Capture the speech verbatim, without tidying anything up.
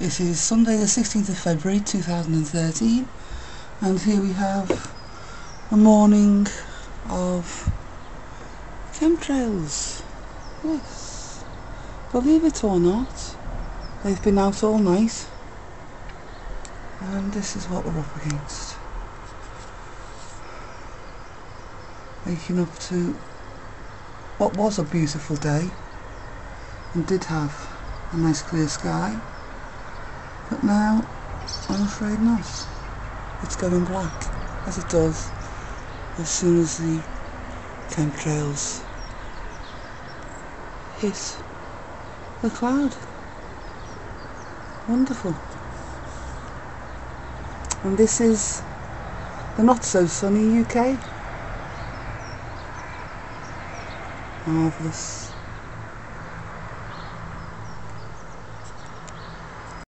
It is Sunday the sixteenth of February two thousand thirteen, and here we have a morning of chemtrails. Yes, believe it or not, they've been out all night, and this is what we're up against. Waking up to what was a beautiful day and did have a nice clear sky. But now, I'm afraid not. It's going black, as it does as soon as the chemtrails hit the cloud. Wonderful. And this is the not so sunny U K. Marvellous.